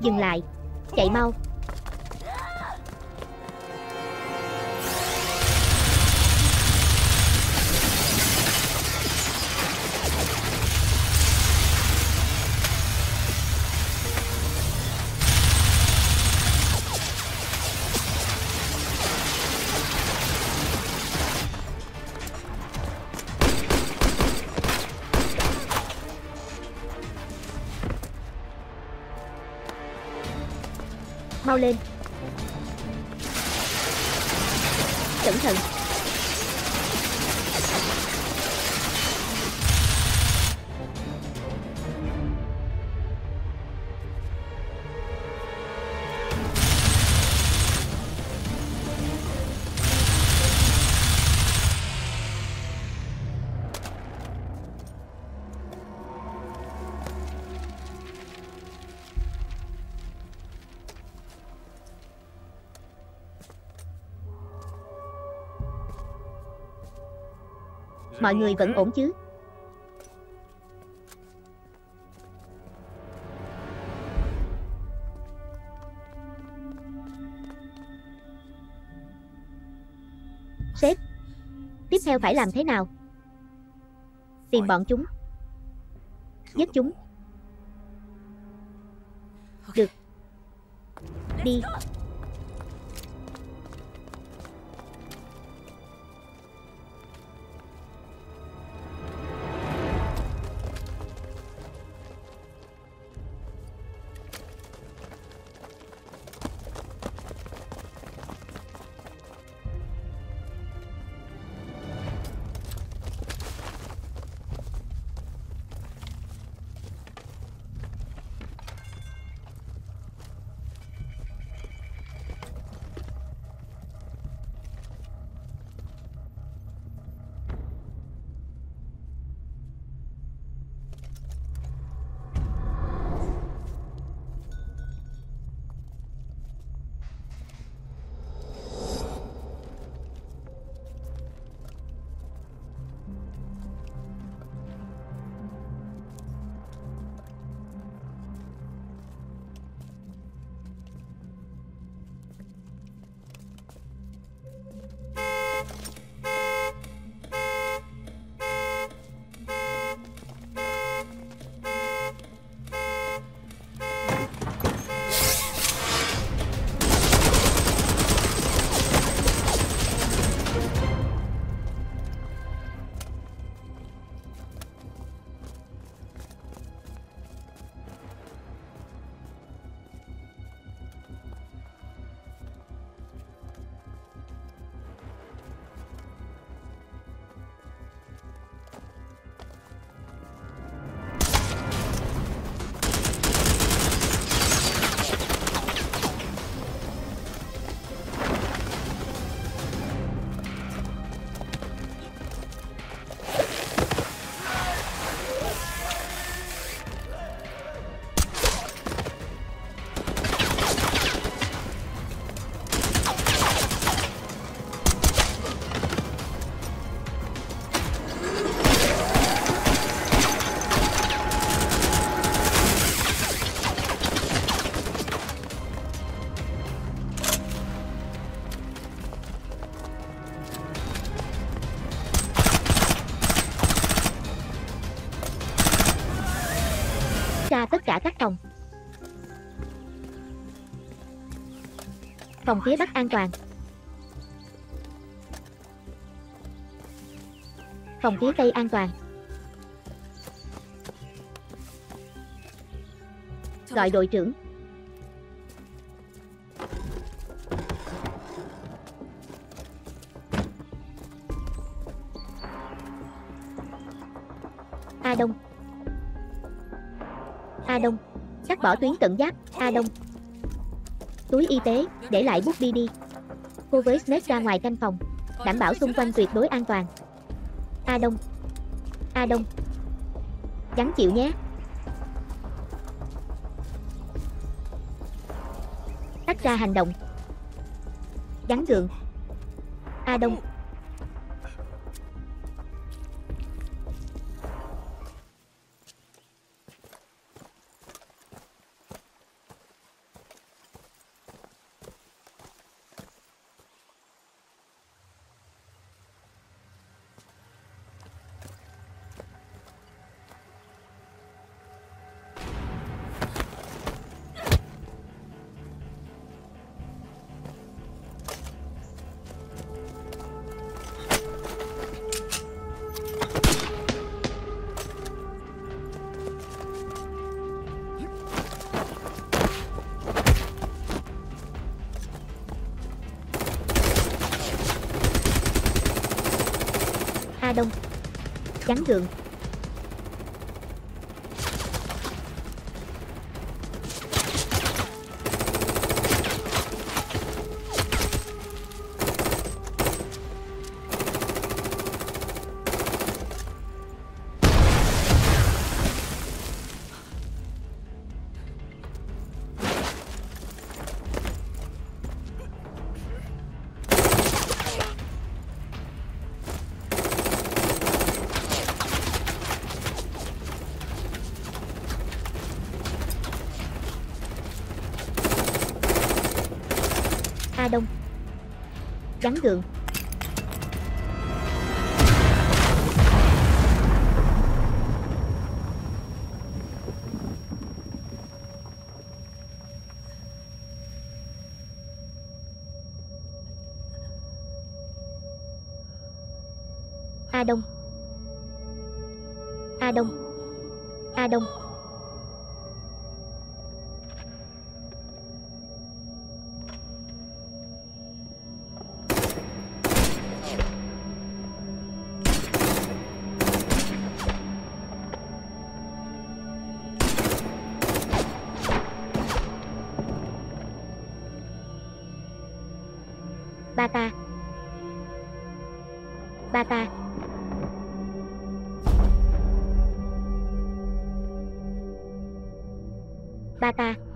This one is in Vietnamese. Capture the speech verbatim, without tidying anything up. dừng lại, chạy mau. Mau lên. Cẩn thận. Mọi người vẫn ổn chứ? Sếp, tiếp theo phải làm thế nào? Tìm bọn chúng, giết chúng. Được. Đi. Ra tất cả các phòng. Phòng phía Bắc an toàn. Phòng phía Tây an toàn. Gọi đội trưởng. A Đông. A Đông, cắt bỏ tuyến cận giáp. A Đông, túi y tế, để lại bút bi đi. Cô với Snake ra ngoài canh phòng, đảm bảo xung quanh tuyệt đối an toàn. A Đông, A Đông, gắng chịu nhé. Tách ra hành động, gắng gượng. A Đông. chắn đường. A Đông chắn đường. A Đông, A Đông, A Đông. Bata, Bata, Bata.